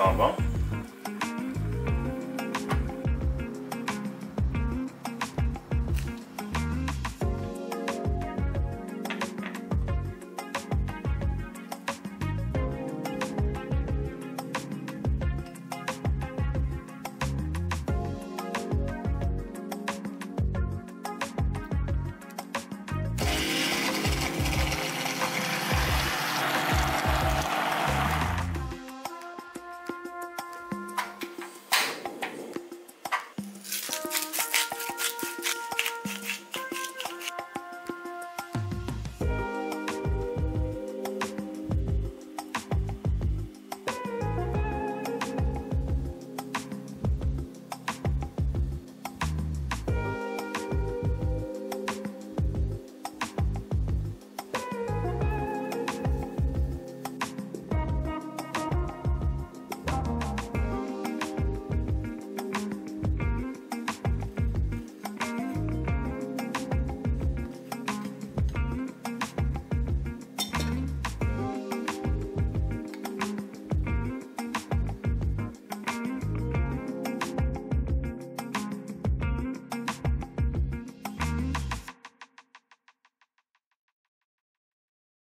ensemble.